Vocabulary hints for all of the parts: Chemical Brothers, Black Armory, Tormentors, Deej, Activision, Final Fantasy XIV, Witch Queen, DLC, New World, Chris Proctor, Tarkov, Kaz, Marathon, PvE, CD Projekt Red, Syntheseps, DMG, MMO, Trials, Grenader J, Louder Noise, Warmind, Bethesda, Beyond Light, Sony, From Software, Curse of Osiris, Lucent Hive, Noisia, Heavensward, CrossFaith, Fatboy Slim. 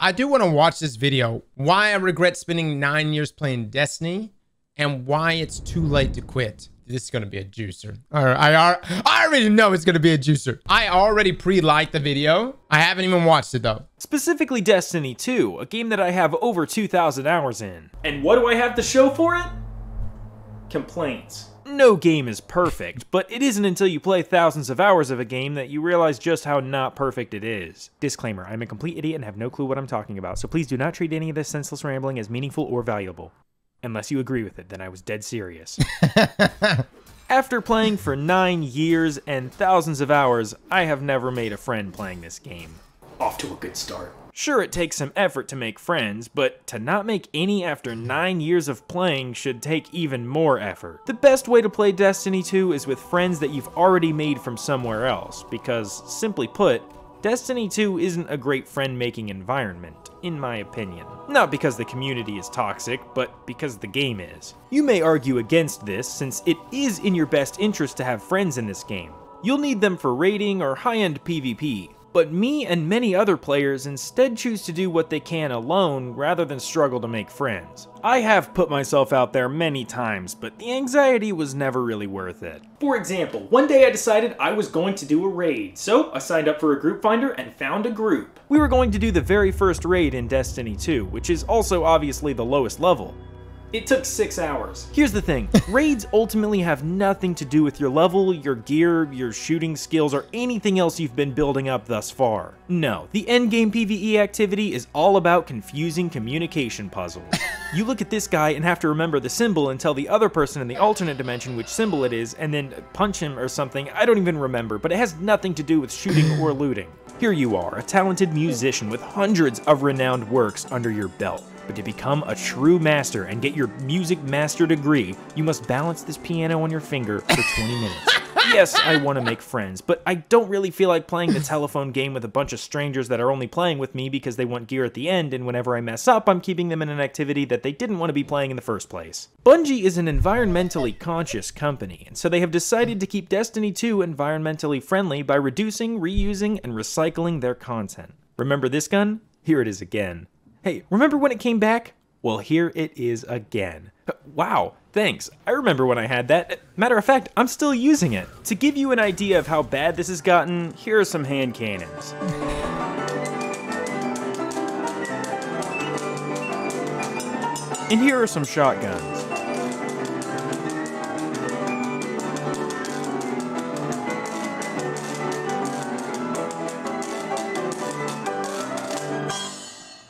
I do want to watch this video, why I regret spending 9 years playing Destiny and why it's too late to quit. This is going to be a juicer. I already know it's going to be a juicer. I already pre-liked the video. I haven't even watched it though. Specifically Destiny 2, a game that I have over 2,000 hours in. And what do I have to show for it? Complaints. No game is perfect, but it isn't until you play thousands of hours of a game that you realize just how not perfect it is. Disclaimer, I'm a complete idiot and have no clue what I'm talking about, so please do not treat any of this senseless rambling as meaningful or valuable. Unless you agree with it, then I was dead serious. After playing for 9 years and thousands of hours, I have never made a friend playing this game. Off to a good start. Sure, it takes some effort to make friends, but to not make any after 9 years of playing should take even more effort. The best way to play Destiny 2 is with friends that you've already made from somewhere else, because, simply put, Destiny 2 isn't a great friend-making environment, in my opinion. Not because the community is toxic, but because the game is. You may argue against this, since it is in your best interest to have friends in this game. You'll need them for raiding or high-end PvP. But me and many other players instead choose to do what they can alone rather than struggle to make friends. I have put myself out there many times, but the anxiety was never really worth it. For example, one day I decided I was going to do a raid, so I signed up for a group finder and found a group. We were going to do the very first raid in Destiny 2, which is also obviously the lowest level. It took 6 hours. Here's the thing, raids ultimately have nothing to do with your level, your gear, your shooting skills, or anything else you've been building up thus far. No, the endgame PvE activity is all about confusing communication puzzles. You look at this guy and have to remember the symbol and tell the other person in the alternate dimension which symbol it is, and then punch him or something, I don't even remember, but it has nothing to do with shooting or looting. Here you are, a talented musician with hundreds of renowned works under your belt. But to become a true master and get your music master degree, you must balance this piano on your finger for 20 minutes. Yes, I want to make friends, but I don't really feel like playing the telephone game with a bunch of strangers that are only playing with me because they want gear at the end, and whenever I mess up, I'm keeping them in an activity that they didn't want to be playing in the first place. Bungie is an environmentally conscious company, and so they have decided to keep Destiny 2 environmentally friendly by reducing, reusing, and recycling their content. Remember this gun? Here it is again. Hey, remember when it came back? Well, here it is again. Wow, thanks. I remember when I had that. Matter of fact, I'm still using it. To give you an idea of how bad this has gotten, here are some hand cannons. And here are some shotguns.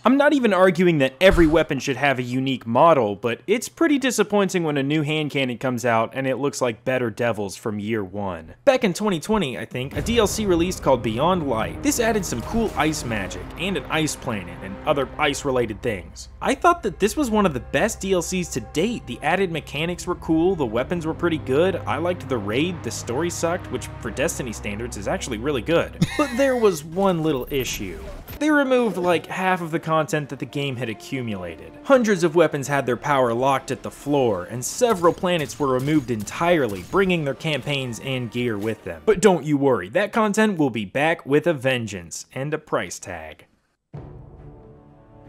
I'm not even arguing that every weapon should have a unique model, but it's pretty disappointing when a new hand cannon comes out and it looks like Better Devils from year one. Back in 2020, I think, a DLC released called Beyond Light. This added some cool ice magic and an ice planet and other ice-related things. I thought that this was one of the best DLCs to date. The added mechanics were cool, the weapons were pretty good, I liked the raid, the story sucked, which for Destiny standards is actually really good. But there was one little issue. They removed like half of the content that the game had accumulated. Hundreds of weapons had their power locked at the floor, and several planets were removed entirely, bringing their campaigns and gear with them. But don't you worry, that content will be back with a vengeance and a price tag.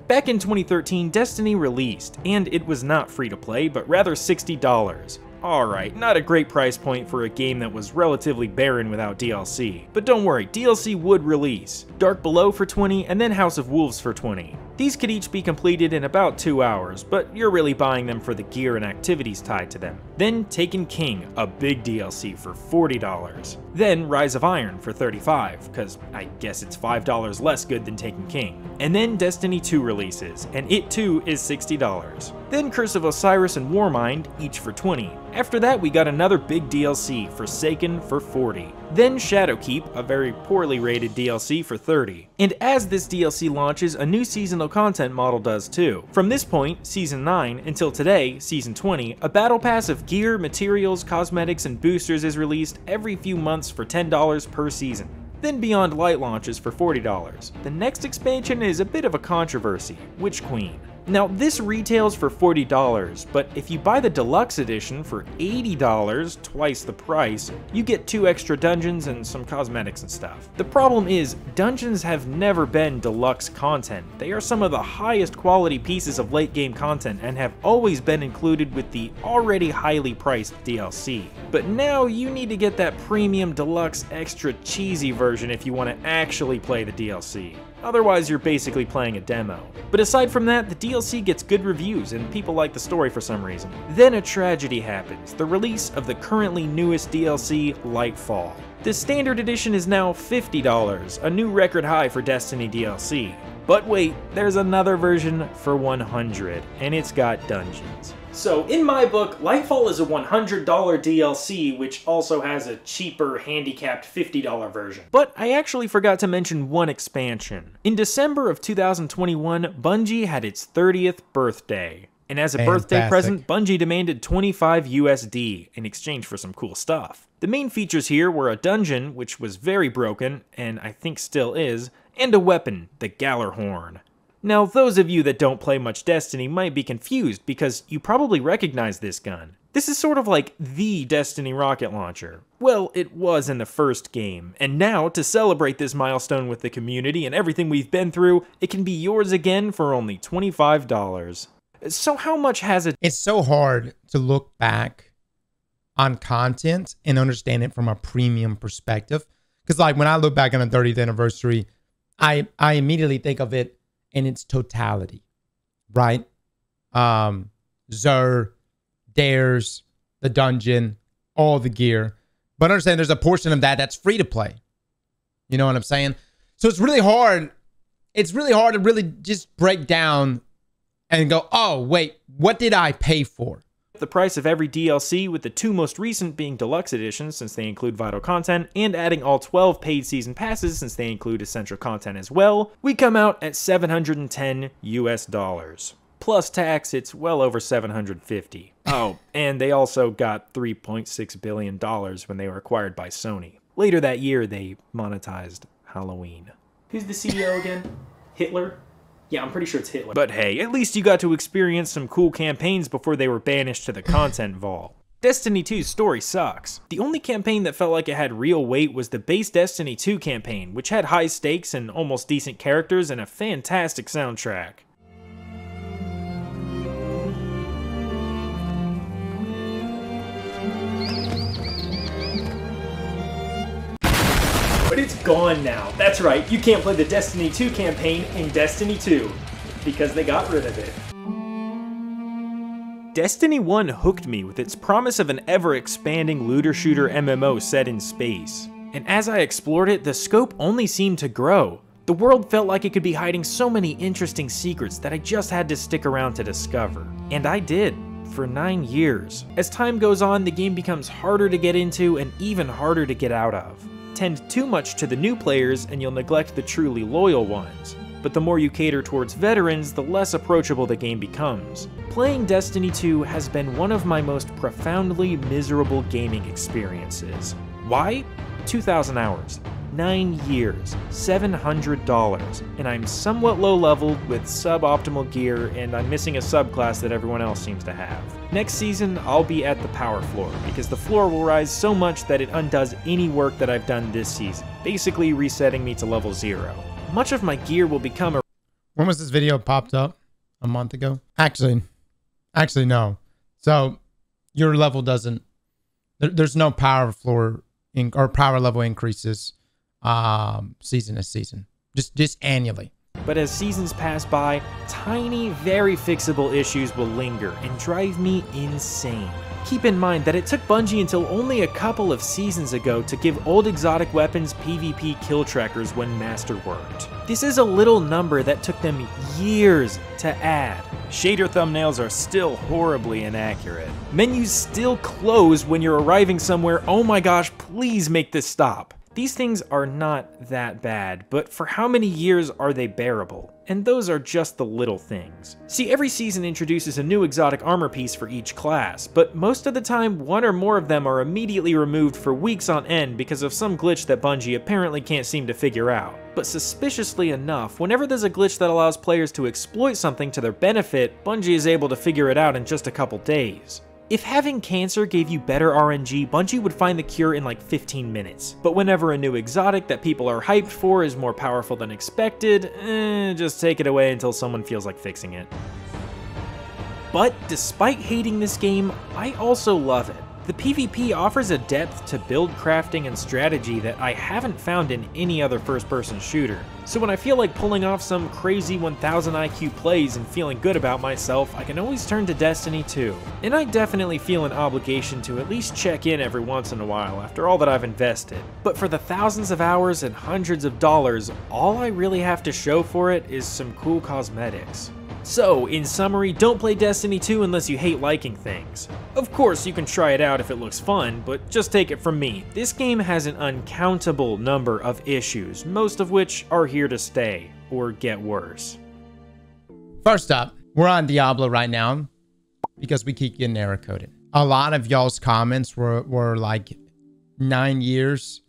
Back in 2013, Destiny released, and it was not free to play, but rather $60. Alright, not a great price point for a game that was relatively barren without DLC. But don't worry, DLC would release. Dark Below for $20, and then House of Wolves for $20. These could each be completed in about 2 hours, but you're really buying them for the gear and activities tied to them. Then Taken King, a big DLC for $40. Then Rise of Iron for $35, because I guess it's $5 less good than Taken King. And then Destiny 2 releases, and it too is $60. Then Curse of Osiris and Warmind, each for $20. After that, we got another big DLC, Forsaken, for $40. Then Shadowkeep, a very poorly rated DLC, for $30. And as this DLC launches, a new seasonal content model does too. From this point, Season 9, until today, Season 20, a battle pass of gear, materials, cosmetics, and boosters is released every few months for $10 per season. Then Beyond Light launches for $40. The next expansion is a bit of a controversy, Witch Queen. Now this retails for $40, but if you buy the deluxe edition for $80, twice the price, you get 2 extra dungeons and some cosmetics and stuff. The problem is, dungeons have never been deluxe content. They are some of the highest quality pieces of late game content and have always been included with the already highly priced DLC. But now you need to get that premium deluxe extra cheesy version if you want to actually play the DLC. Otherwise, you're basically playing a demo. But aside from that, the DLC gets good reviews and people like the story for some reason. Then a tragedy happens, the release of the currently newest DLC, Lightfall. The standard edition is now $50, a new record high for Destiny DLC. But wait, there's another version for $100, and it's got dungeons. So in my book, Lightfall is a $100 DLC, which also has a cheaper, handicapped $50 version. But I actually forgot to mention one expansion. In December of 2021, Bungie had its 30th birthday. And as a birthday present, Bungie demanded $25 USD in exchange for some cool stuff. The main features here were a dungeon, which was very broken, and I think still is, and a weapon, the Galarhorn. Now, those of you that don't play much Destiny might be confused because you probably recognize this gun. This is sort of like the Destiny rocket launcher. Well, it was in the first game, and now, to celebrate this milestone with the community and everything we've been through, it can be yours again for only $25. So how much has it... It's so hard to look back on content and understand it from a premium perspective. Because like when I look back on the 30th anniversary, I immediately think of it in its totality, right? Xur, Dares, the dungeon, all the gear. But understand there's a portion of that that's free to play. You know what I'm saying? So it's really hard. It's really hard to really just break down and go, oh, wait, what did I pay for? The price of every DLC, with the 2 most recent being deluxe editions since they include vital content, and adding all 12 paid season passes since they include essential content as well, we come out at $710 US. Plus tax, it's well over 750. Oh, and they also got $3.6 billion when they were acquired by Sony. Later that year, they monetized Halloween. Who's the CEO again? Hitler? Yeah, I'm pretty sure it's Hitler. But hey, at least you got to experience some cool campaigns before they were banished to the content vault. Destiny 2's story sucks. The only campaign that felt like it had real weight was the base Destiny 2 campaign, which had high stakes and almost decent characters and a fantastic soundtrack. It's gone now. That's right, you can't play the Destiny 2 campaign in Destiny 2 because they got rid of it. Destiny 1 hooked me with its promise of an ever-expanding looter-shooter MMO set in space. And as I explored it, the scope only seemed to grow. The world felt like it could be hiding so many interesting secrets that I just had to stick around to discover. And I did. For 9 years. As time goes on, the game becomes harder to get into and even harder to get out of. Tend too much to the new players and you'll neglect the truly loyal ones. But the more you cater towards veterans, the less approachable the game becomes. Playing Destiny 2 has been one of my most profoundly miserable gaming experiences. Why? 2,000 hours, 9 years, $700, and I'm somewhat low leveled with suboptimal gear and I'm missing a subclass that everyone else seems to have. Next season, I'll be at the power floor because the floor will rise so much that it undoes any work that I've done this season, basically resetting me to level 0. Much of my gear will become a... When was this video popped up? A month ago? Actually no. So your level doesn't... There's no power floor or power level increases season to season, just annually. But as seasons pass by, tiny, very fixable issues will linger and drive me insane. Keep in mind that it took Bungie until only a couple of seasons ago to give old exotic weapons PvP kill trackers when masterworked. This is a little number that took them years to add. Shader thumbnails are still horribly inaccurate. Menus still close when you're arriving somewhere. Oh my gosh, please make this stop. These things are not that bad, but for how many years are they bearable? And those are just the little things. See, every season introduces a new exotic armor piece for each class, but most of the time one or more of them are immediately removed for weeks on end because of some glitch that Bungie apparently can't seem to figure out. But suspiciously enough, whenever there's a glitch that allows players to exploit something to their benefit, Bungie is able to figure it out in just a couple days. If having cancer gave you better RNG, Bungie would find the cure in like 15 minutes. But whenever a new exotic that people are hyped for is more powerful than expected, just take it away until someone feels like fixing it. But despite hating this game, I also love it. The PvP offers a depth to build crafting and strategy that I haven't found in any other first-person shooter. So when I feel like pulling off some crazy 1000 IQ plays and feeling good about myself, I can always turn to Destiny 2. And I definitely feel an obligation to at least check in every once in a while after all that I've invested. But for the thousands of hours and hundreds of dollars, all I really have to show for it is some cool cosmetics. So, in summary, don't play Destiny 2 unless you hate liking things. Of course, you can try it out if it looks fun, but just take it from me. This game has an uncountable number of issues, most of which are here to stay, or get worse. First up, we're on Diablo right now, because we keep getting error coded. A lot of y'all's comments were like 9 years,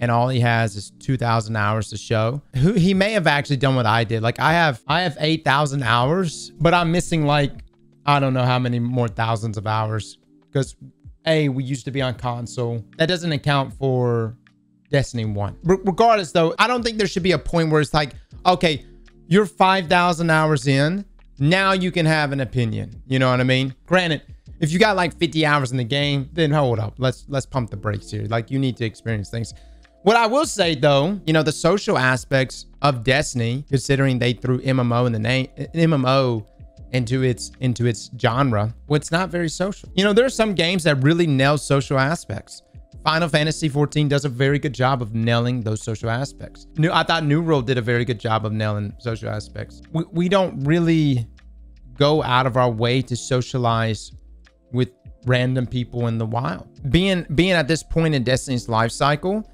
and all he has is 2,000 hours to show. He may have actually done what I did. Like I have 8,000 hours, but I'm missing like, I don't know how many more thousands of hours because A, we used to be on console. That doesn't account for Destiny 1. Regardless though, I don't think there should be a point where it's like, okay, you're 5,000 hours in. Now you can have an opinion. You know what I mean? Granted, if you got like 50 hours in the game, then hold up. Let's pump the brakes here. Like you need to experience things. What I will say though, you know, the social aspects of Destiny, considering they threw MMO in the name, MMO into its genre, well, it's not very social. You know, there are some games that really nail social aspects. Final Fantasy XIV does a very good job of nailing those social aspects. I thought New World did a very good job of nailing social aspects. We don't really go out of our way to socialize with random people in the wild. Being at this point in Destiny's life cycle,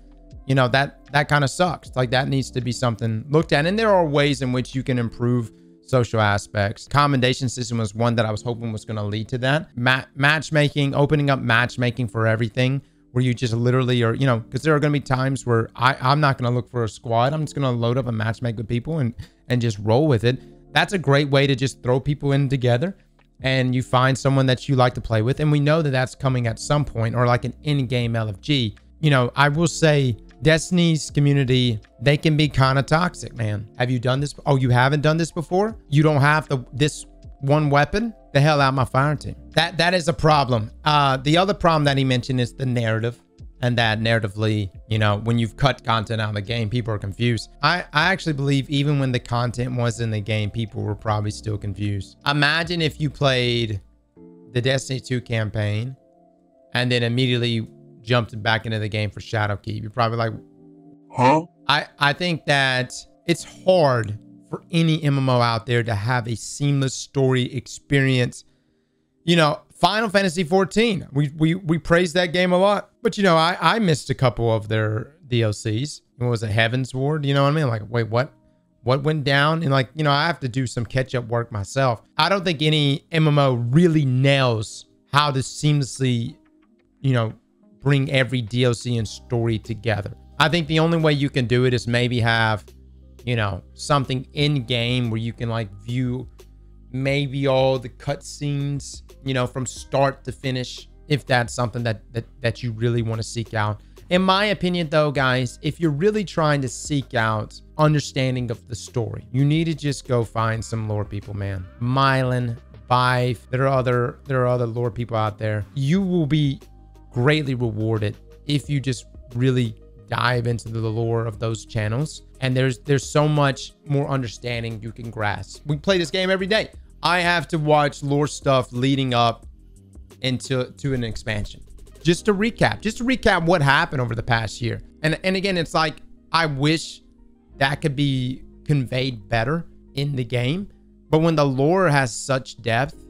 you know, that kind of sucks. Like that needs to be something looked at. And there are ways in which you can improve social aspects. Commendation system was one that I was hoping was going to lead to that. Matchmaking, opening up matchmaking for everything where you just literally are, you know, because there are going to be times where I'm not going to look for a squad. I'm just going to load up and matchmake with people and just roll with it. That's a great way to just throw people in together and you find someone that you like to play with. And we know that that's coming at some point or like an in-game LFG. You know, I will say, Destiny's community, they can be kind of toxic, man. Have you done this? Oh, you haven't done this before? You don't have this one weapon? The hell out of my fire team. That is a problem. The other problem that he mentioned is the narrative. And that narratively, you know, when you've cut content out of the game, people are confused. I actually believe even when the content was in the game, people were probably still confused. Imagine if you played the Destiny 2 campaign and then immediately jumped back into the game for Shadowkeep. You're probably like, huh? I think that it's hard for any MMO out there to have a seamless story experience. You know, Final Fantasy XIV, we praised that game a lot, but you know, I missed a couple of their DLCs. What was it, Heavensward? You know what I mean? Like, wait, what went down? And like, you know, I have to do some catch up work myself. I don't think any MMO really nails how to seamlessly, you know, bring every DLC and story together. I think the only way you can do it is maybe have, you know, something in game where you can like view maybe all the cutscenes, you know, from start to finish, if that's something that you really want to seek out. In my opinion though, guys, if you're really trying to seek out understanding of the story, you need to just go find some lore people, man. Myelin, Bive, there are other lore people out there. You will be greatly rewarded if you just really dive into the lore of those channels, and there's so much more understanding you can grasp. We play this game every day. I have to watch lore stuff leading up into an expansion just to recap what happened over the past year, and again, it's like I wish that could be conveyed better in the game, but when the lore has such depth,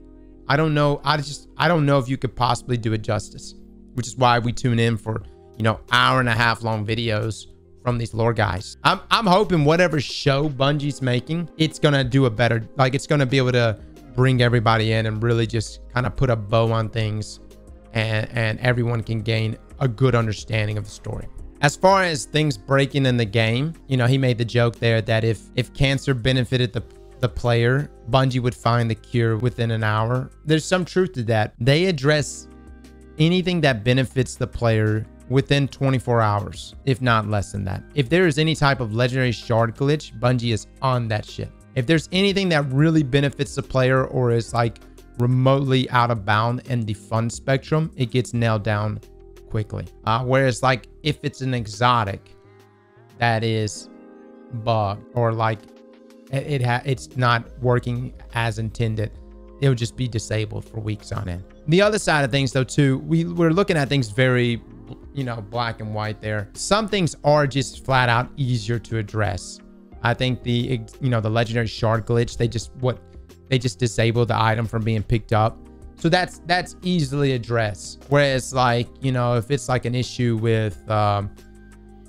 I don't know if you could possibly do it justice, which is why we tune in for, you know, hour-and-a-half long videos from these lore guys. I'm hoping whatever show Bungie's making, it's gonna do a better, like, it's gonna be able to bring everybody in and really just kind of put a bow on things, and everyone can gain a good understanding of the story. As far as things breaking in the game, you know, he made the joke there that if cancer benefited the player, Bungie would find the cure within an hour. There's some truth to that. They address anything that benefits the player within 24 hours, if not less than that. If there is any type of legendary shard glitch, Bungie is on that shit. If there's anything that really benefits the player or is like remotely out of bound in the fun spectrum, it gets nailed down quickly. Whereas like if it's an exotic that is bugged or like it's not working as intended, it would just be disabled for weeks on end. The other side of things though too, we're looking at things very, you know, black and white there. Some things are just flat out easier to address. I think the, you know, the legendary shard glitch, they just disable the item from being picked up. So that's easily addressed. Whereas like, you know, if it's like an issue with an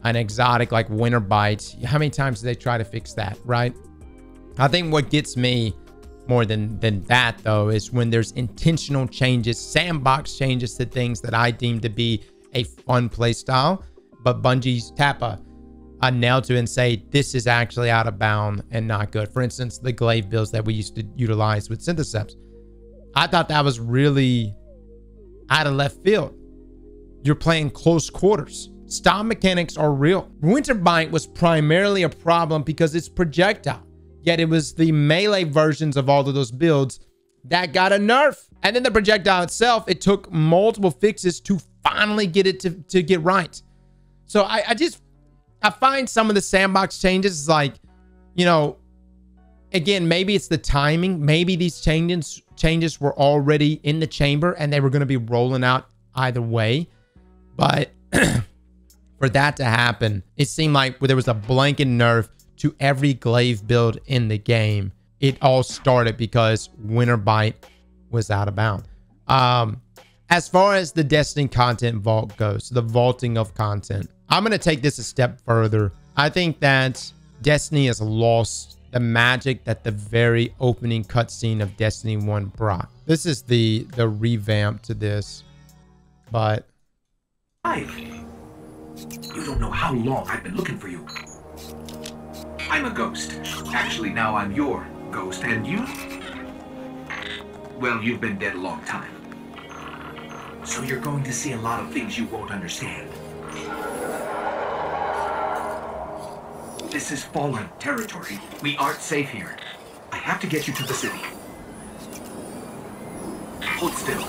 exotic like Winterbite, how many times do they try to fix that, right? I think what gets me more than that though is when there's intentional changes, sandbox changes to things that I deem to be a fun play style, but Bungie's tap a nail to and say this is actually out of bound and not good. For instance, the glaive builds that we used to utilize with Syntheseps, I thought that was really out of left field. You're playing close quarters. Style mechanics are real. Winterbite was primarily a problem because it's projectile, yet it was the melee versions of all of those builds that got a nerf. And then the projectile itself, it took multiple fixes to finally get it to get right. So I find some of the sandbox changes like, you know, again, maybe it's the timing. Maybe these changes were already in the chamber and they were going to be rolling out either way. But for that to happen, it seemed like there was a blanket nerf to every glaive build in the game. It all started because Winterbite was out of bound. As far as the Destiny content vault goes, the vaulting of content, I'm going to take this a step further. I think that Destiny has lost the magic that the very opening cutscene of Destiny 1 brought. This is the revamp to this, but... You don't know how long I've been looking for you. I'm a ghost. Actually, now I'm your ghost, and you... Well, you've been dead a long time. So you're going to see a lot of things you won't understand. This is fallen territory. We aren't safe here. I have to get you to the city. Hold still.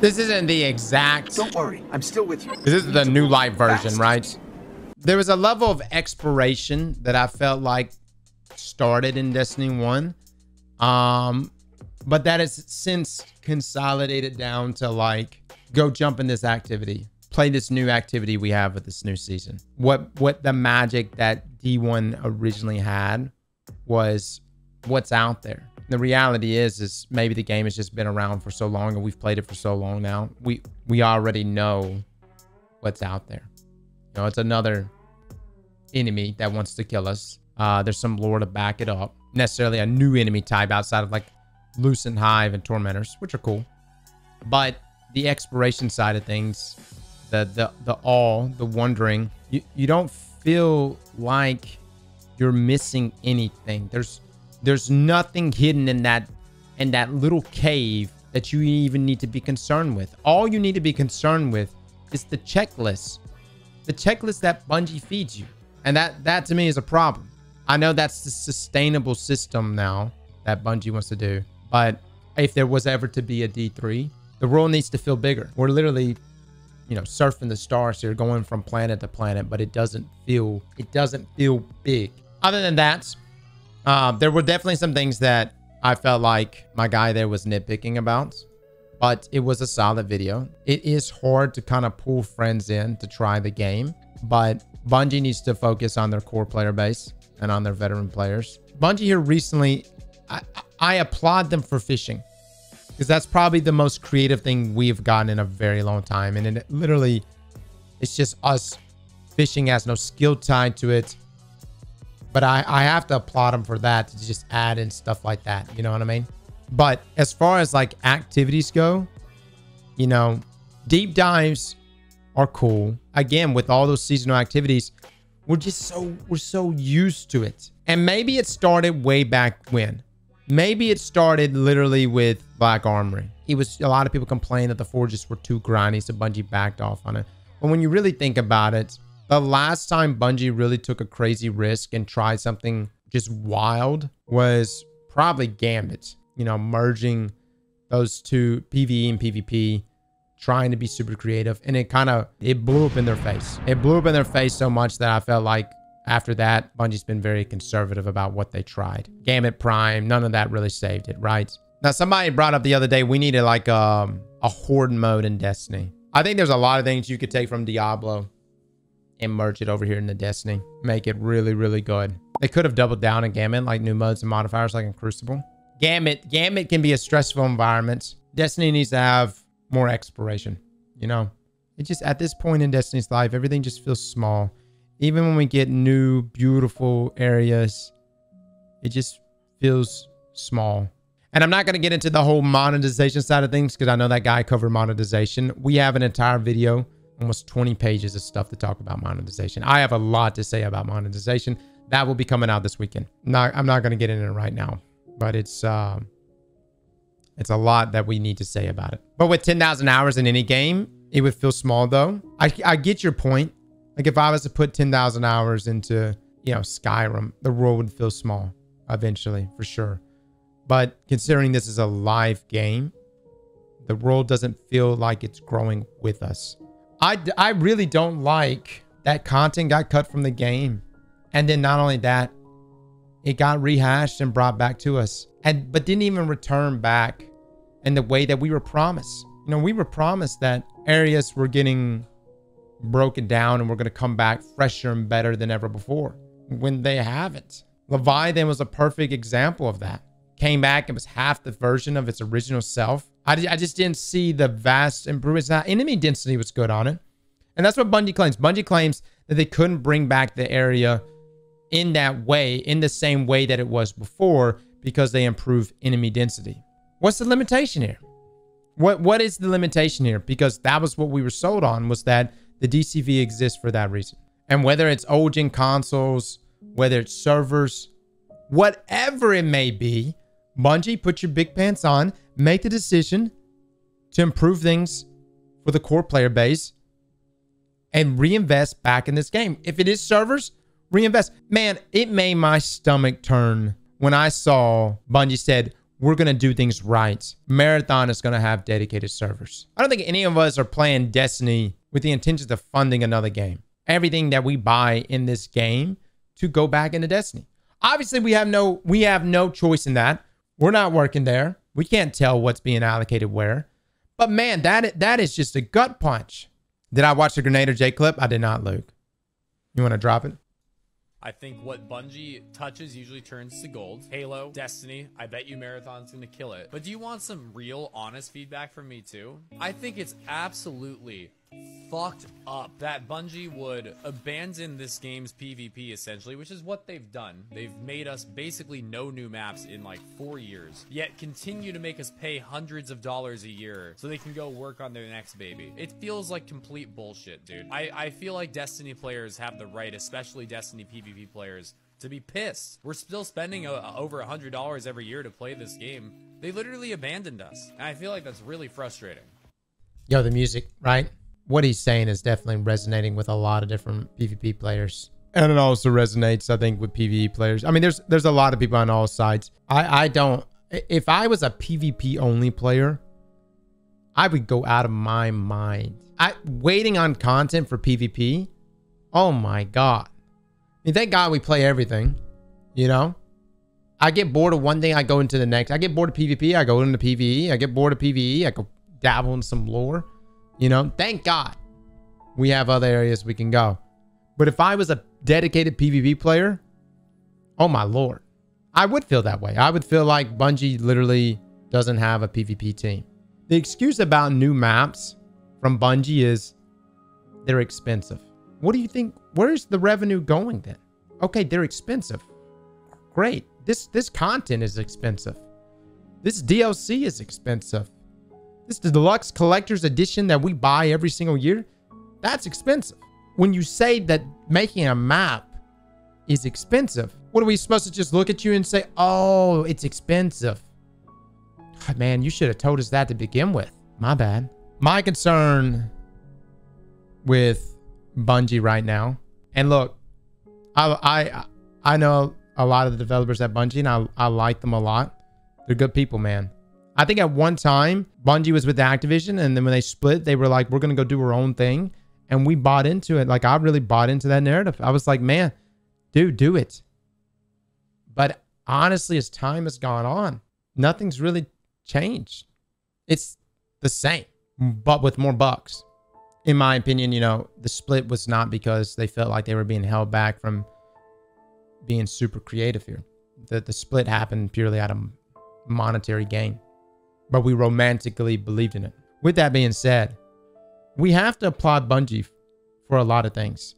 This isn't the exact... Don't worry, I'm still with you. This is the New Light version, right? There was a level of exploration that I felt like started in Destiny 1. But that is since consolidated down to like, go jump in this activity. Play this new activity we have with this new season. What the magic that D1 originally had was what's out there. The reality is maybe the game has just been around for so long and we've played it for so long now. We already know what's out there. You know, it's another enemy that wants to kill us. There's some lore to back it up. Necessarily a new enemy type outside of like Lucent Hive and Tormentors, which are cool. But the exploration side of things, the wondering, you don't feel like you're missing anything. There's nothing hidden in that little cave that you even need to be concerned with. All you need to be concerned with is the checklist that Bungie feeds you, and that to me is a problem. I know that's the sustainable system now that Bungie wants to do, but if there was ever to be a D3, the world needs to feel bigger. We're literally, you know, surfing the stars here, going from planet to planet, but it doesn't feel big. Other than that, there were definitely some things that I felt like my guy there was nitpicking about, but it was a solid video. It is hard to kind of pull friends in to try the game, but Bungie needs to focus on their core player base and on their veteran players. Bungie here recently, I applaud them for fishing, because that's probably the most creative thing we've gotten in a very long time. And it literally It's just us fishing has no skill tied to it. But I have to applaud him for that, to just add in stuff like that. You know what I mean? But as far as like activities go, you know, deep dives are cool. Again, with all those seasonal activities, we're just so used to it. And maybe it started way back when. Maybe it started literally with Black Armory. It was a lot of people complained that the forges were too grindy, so Bungie backed off on it. But when you really think about it, the last time Bungie really took a crazy risk and tried something just wild was probably Gambit. You know, merging those two, PvE and PvP, trying to be super creative. And it kind of, it blew up in their face. It blew up in their face so much that I felt like after that, Bungie's been very conservative about what they tried. Gambit Prime, none of that really saved it, right? Now, somebody brought up the other day, we needed like a horde mode in Destiny. I think there's a lot of things you could take from Diablo and merge it over here into Destiny. Make it really, really good. They could have doubled down in Gambit, like new modes and modifiers like in Crucible. Gambit can be a stressful environment. Destiny needs to have more exploration, you know? It just, at this point in Destiny's life, everything just feels small. Even when we get new, beautiful areas, it just feels small. And I'm not going to get into the whole monetization side of things because I know that guy covered monetization. We have an entire video, almost 20 pages of stuff to talk about monetization. I have a lot to say about monetization. That will be coming out this weekend. I'm not going to get into it right now, but it's a lot that we need to say about it. But with 10,000 hours in any game, it would feel small though. I get your point. Like if I was to put 10,000 hours into, you know, Skyrim, the world would feel small eventually for sure. But considering this is a live game, the world doesn't feel like it's growing with us. I really don't like that content got cut from the game. And then not only that, it got rehashed and brought back to us, but didn't even return back in the way that we were promised. You know, we were promised that areas were getting broken down and we're going to come back fresher and better than ever before when they haven't. Leviathan was a perfect example of that. Came back and was half the version of its original self. I just didn't see the vast improvements. Now, enemy density was good on it. And that's what Bungie claims. Bungie claims that they couldn't bring back the area in that way, in the same way that it was before, because they improve enemy density. What's the limitation here? What is the limitation here? Because that was what we were sold on, was that the DCV exists for that reason. And whether it's old gen consoles, whether it's servers, whatever it may be, Bungie, put your big pants on, make the decision to improve things for the core player base and reinvest back in this game. If it is servers, reinvest. Man, it made my stomach turn when I saw Bungie said, we're going to do things right. Marathon is going to have dedicated servers. I don't think any of us are playing Destiny with the intentions of funding another game. Everything that we buy in this game to go back into Destiny. Obviously, we have no choice in that. We're not working there. We can't tell what's being allocated where. But man, that is just a gut punch. Did I watch the Grenader J clip? I did not, Luke. You want to drop it? I think what Bungie touches usually turns to gold. Halo, Destiny, I bet you Marathon's gonna kill it. But do you want some real, honest feedback from me too? I think it's absolutely fucked up that Bungie would abandon this game's PvP, essentially, which is what they've done. They've made us basically no new maps in like 4 years, yet continue to make us pay hundreds of dollars a year so they can go work on their next baby. It feels like complete bullshit, dude. I feel like Destiny players have the right, especially Destiny PvP players, to be pissed. We're still spending over $100 every year to play this game. They literally abandoned us, and I feel like that's really frustrating. Yo, the music, right? What he's saying is definitely resonating with a lot of different PvP players. And it also resonates, I think, with PvE players. I mean, there's a lot of people on all sides. I don't... If I was a PvP-only player, I would go out of my mind. Waiting on content for PvP? Oh, my God. I mean, thank God we play everything, you know? I get bored of one thing, I go into the next. I get bored of PvP, I go into PvE. I get bored of PvE, I go dabble in some lore. You know, thank God we have other areas we can go. But if I was a dedicated PvP player, oh my Lord, I would feel that way. I would feel like Bungie literally doesn't have a PvP team. The excuse about new maps from Bungie is They're expensive. What do you think? Where's the revenue going then? Okay, they're expensive. Great. This content is expensive. This DLC is expensive. This deluxe collector's edition that we buy every single year, that's expensive. When you say that making a map is expensive, what are we supposed to just look at you and say, oh, it's expensive? God, man, you should have told us that to begin with. My bad. My concern with Bungie right now, and look, I know a lot of the developers at Bungie, and I like them a lot. They're good people, man. I think at one time, Bungie was with Activision, and then when they split, they were like, we're going to go do our own thing. And we bought into it. Like, I really bought into that narrative. I was like, man, dude, do it. But honestly, as time has gone on, nothing's really changed. It's the same, but with more bucks. In my opinion, you know, the split was not because they felt like they were being held back from being super creative here. The split happened purely out of monetary gain. But we romantically believed in it. With that being said, we have to applaud Bungie for a lot of things.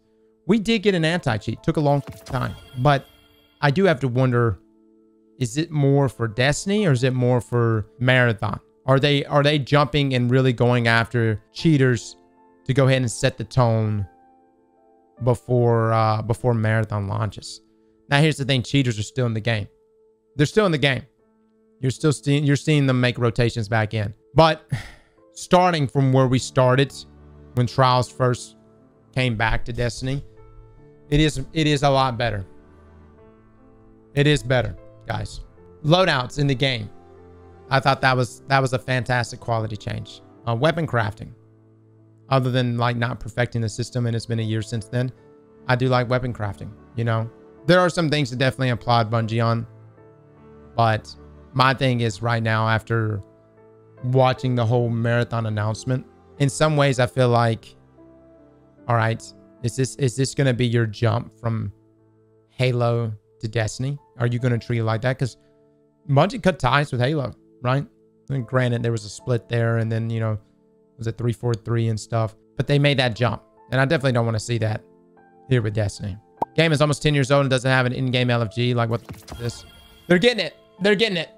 We did get an anti-cheat. Took a long time. But I do have to wonder, is it more for Destiny or is it more for Marathon? Are they jumping and really going after cheaters to go ahead and set the tone before Marathon launches? Now here's the thing, cheaters are still in the game. They're still in the game. You're still seeing them make rotations back in. But starting from where we started when Trials first came back to Destiny, it is a lot better. It is better, guys. Loadouts in the game. I thought that was a fantastic quality change. Weapon crafting. Other than like not perfecting the system, and it's been a year since then, I do like weapon crafting, you know. There are some things to definitely applaud Bungie on, but my thing is right now, after watching the whole Marathon announcement, in some ways I feel like, all right, is this going to be your jump from Halo to Destiny? Are you going to treat it like that? Because Bungie cut ties with Halo, right? And granted, there was a split there, and then, you know, was it 343 and stuff? But they made that jump, and I definitely don't want to see that here with Destiny. Game is almost 10 years old and doesn't have an in-game LFG. Like, what is this? They're getting it. They're getting it.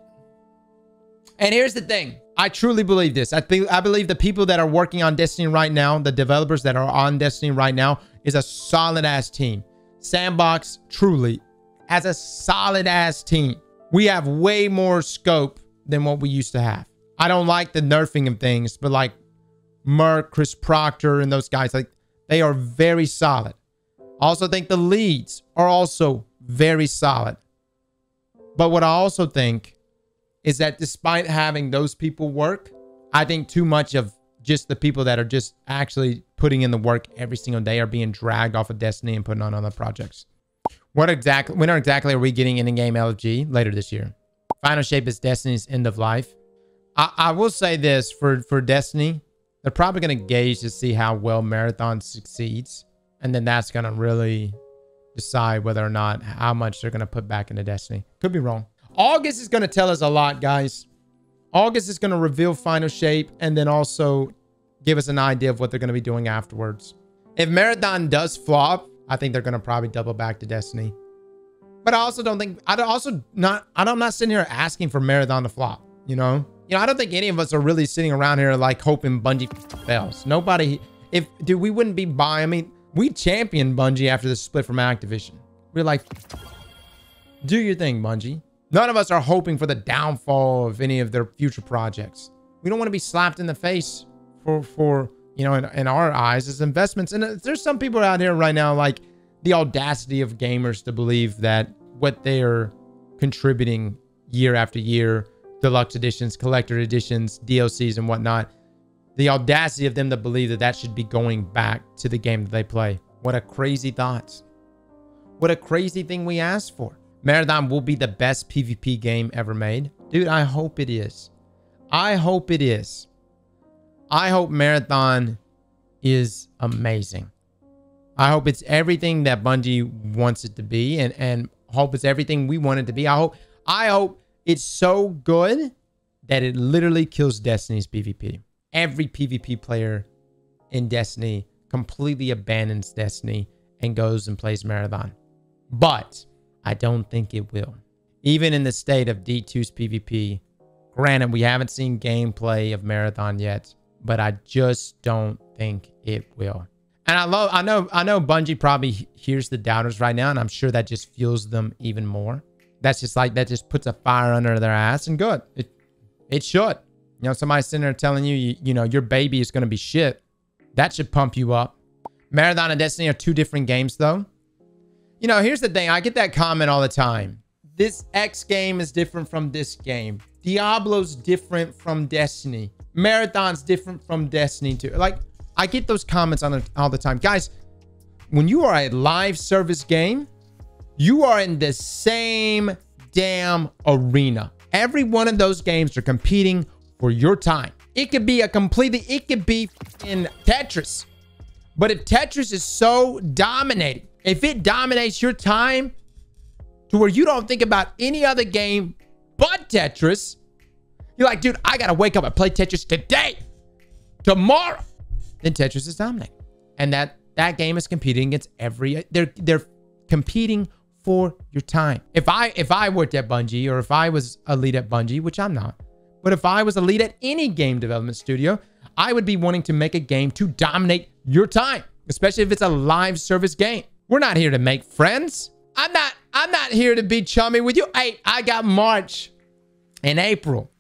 And here's the thing. I truly believe this. I believe the people that are working on Destiny right now, the developers that are on Destiny right now, is a solid-ass team. Sandbox truly has a solid-ass team. We have way more scope than what we used to have. I don't like the nerfing of things, but like Merc, Chris Proctor, and those guys, like, they are very solid. I also think the leads are also very solid. But what I also think is that despite having those people work, I think too much of just the people that are just actually putting in the work every single day are being dragged off of Destiny and putting on other projects. When exactly are we getting an in-game LFG later this year? Final Shape is Destiny's end of life. I will say this for Destiny, they're probably going to gauge to see how well Marathon succeeds. And then that's going to really decide whether or not how much they're going to put back into Destiny. Could be wrong. August is going to tell us a lot, guys. August is going to reveal Final Shape and then also give us an idea of what they're going to be doing afterwards. If Marathon does flop, I think they're going to probably double back to Destiny. But I also don't think... I'm not sitting here asking for Marathon to flop, you know? You know, I don't think any of us are really sitting around here like hoping Bungie fails. Nobody... If... Dude, we wouldn't be buying... I mean... We championed Bungie after the split from Activision. We're like, do your thing, Bungie. None of us are hoping for the downfall of any of their future projects. We don't want to be slapped in the face for you know, in our eyes as investments. And there's some people out here right now, like the audacity of gamers to believe that what they're contributing year after year, deluxe editions, collector editions, DLCs and whatnot, the audacity of them to believe that that should be going back to the game that they play. What a crazy thought. What a crazy thing we asked for. Marathon will be the best PvP game ever made. Dude, I hope it is. I hope it is. I hope Marathon is amazing. I hope it's everything that Bungie wants it to be, and hope it's everything we want it to be. I hope it's so good that it literally kills Destiny's PvP. Every PvP player in Destiny completely abandons Destiny and goes and plays Marathon. But I don't think it will. Even in the state of D2's PvP, granted, we haven't seen gameplay of Marathon yet, but I just don't think it will. And I know Bungie probably hears the doubters right now, and I'm sure that just fuels them even more. That's just like, that just puts a fire under their ass, and good. It should. You know, somebody sitting there telling you, you know, your baby is going to be shit. That should pump you up. Marathon and Destiny are two different games, though. You know, here's the thing. I get that comment all the time. This X game is different from this game. Diablo's different from Destiny. Marathon's different from Destiny 2. Like, I get those comments on all the time. Guys, when you are a live service game, you are in the same damn arena. Every one of those games are competing for your time. It could be a completely, it could be in Tetris. But if Tetris is so dominating, if it dominates your time to where you don't think about any other game but Tetris, you're like, dude, I gotta wake up and play Tetris today, tomorrow. Then Tetris is dominating. And that game is competing against every, they're competing for your time. If I worked at Bungie, or if I was a lead at Bungie, which I'm not, but if I was a lead at any game development studio, I would be wanting to make a game to dominate your time, especially if it's a live service game. We're not here to make friends. I'm not here to be chummy with you. Hey, I got March and April.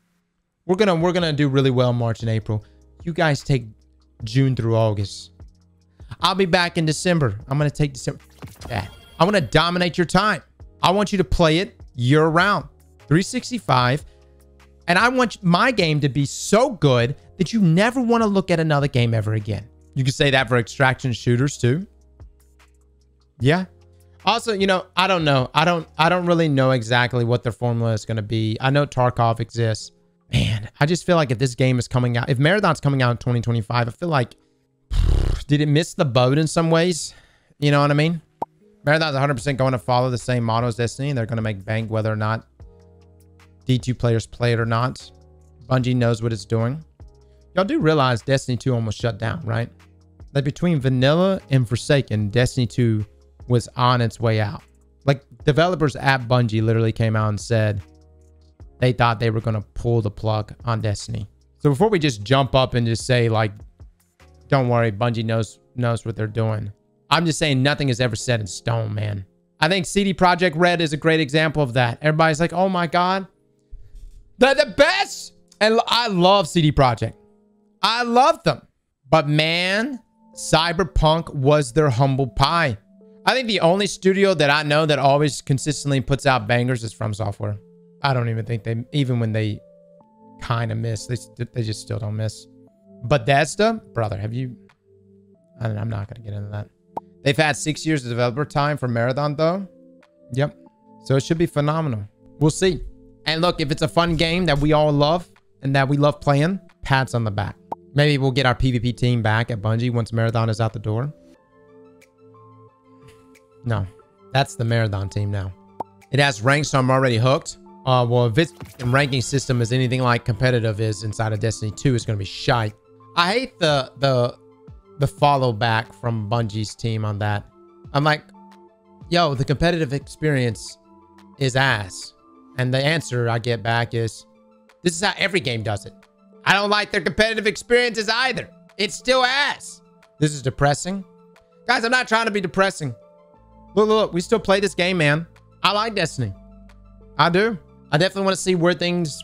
We're gonna do really well March and April. You guys take June through August. I'll be back in December. I'm gonna take December. Yeah. I want to dominate your time. I want you to play it year round, 365. And I want my game to be so good that you never want to look at another game ever again. You can say that for extraction shooters too. Yeah. Also, you know, I don't know. I don't really know exactly what their formula is going to be. I know Tarkov exists. Man, I just feel like if this game is coming out, if Marathon's coming out in 2025, I feel like, did it miss the boat in some ways? You know what I mean? Marathon's 100% going to follow the same model as Destiny. They're going to make bank whether or not D2 players play it or not. Bungie knows what it's doing. Y'all do realize Destiny 2 almost shut down, right? Like between Vanilla and Forsaken, Destiny 2 was on its way out. Like developers at Bungie literally came out and said they thought they were going to pull the plug on Destiny. So before we just jump up and just say like, don't worry, Bungie knows what they're doing. I'm just saying nothing is ever set in stone, man. I think CD Projekt Red is a great example of that. Everybody's like, oh my God, they're the best. And I love CD Projekt. I love them. But man, Cyberpunk was their humble pie. I think the only studio that I know that always consistently puts out bangers is From Software. I don't even think they, even when they kind of miss, they just still don't miss. Bethesda, brother, have you, I don't know, I'm not going to get into that. They've had 6 years of developer time for Marathon, though. Yep. So it should be phenomenal. We'll see. And look, if it's a fun game that we all love and that we love playing, pats on the back. Maybe we'll get our PvP team back at Bungie once Marathon is out the door. No, that's the Marathon team now. It has ranks, so I'm already hooked. Well, if its ranking system is anything like competitive is inside of Destiny 2, it's going to be shite. I hate the follow back from Bungie's team on that. I'm like, yo, the competitive experience is ass. And the answer I get back is, this is how every game does it. I don't like their competitive experiences either. It's still ass. This is depressing. Guys, I'm not trying to be depressing. Look, we still play this game, man. I like Destiny. I do. I definitely want to see where things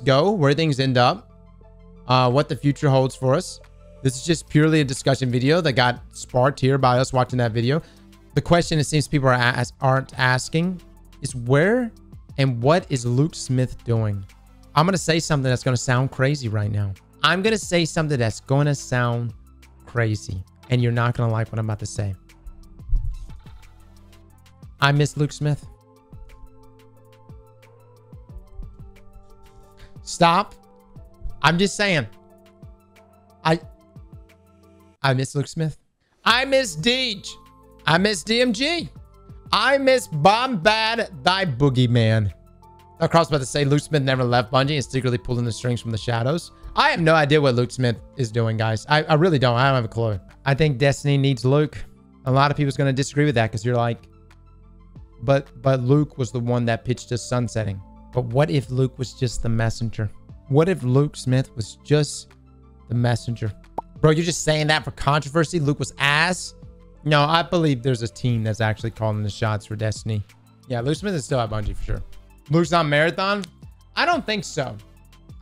go, where things end up, what the future holds for us. This is just purely a discussion video that got sparked here by us watching that video. The question it seems people aren't asking is where and what is Luke Smith doing? I'm going to say something that's going to sound crazy right now. I'm going to say something that's going to sound crazy, and you're not going to like what I'm about to say. I miss Luke Smith. Stop. I'm just saying. I miss Luke Smith. I miss Deej. I miss DMG. I miss Bombad, thy boogeyman. That crossed by to say Luke Smith never left Bungie and secretly pulling the strings from the shadows. I have no idea what Luke Smith is doing, guys. I really don't. I don't have a clue. I think Destiny needs Luke. A lot of people's going to disagree with that because you're like, but Luke was the one that pitched us sunsetting. But what if Luke was just the messenger? What if Luke Smith was just the messenger? Bro, you're just saying that for controversy? Luke was ass? No, I believe there's a team that's actually calling the shots for Destiny. Yeah, Luke Smith is still at Bungie for sure. Luke's on Marathon? I don't think so.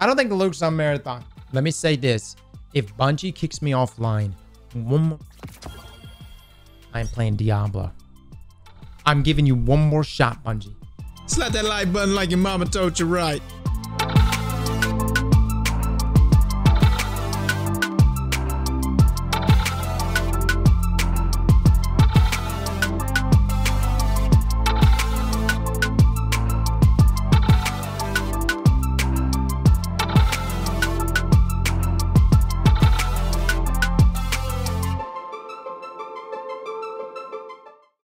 I don't think Luke's on Marathon. Let me say this. If Bungie kicks me offline, one more... I'm playing Diablo. I'm giving you one more shot, Bungie. Slap that like button like your mama told you right.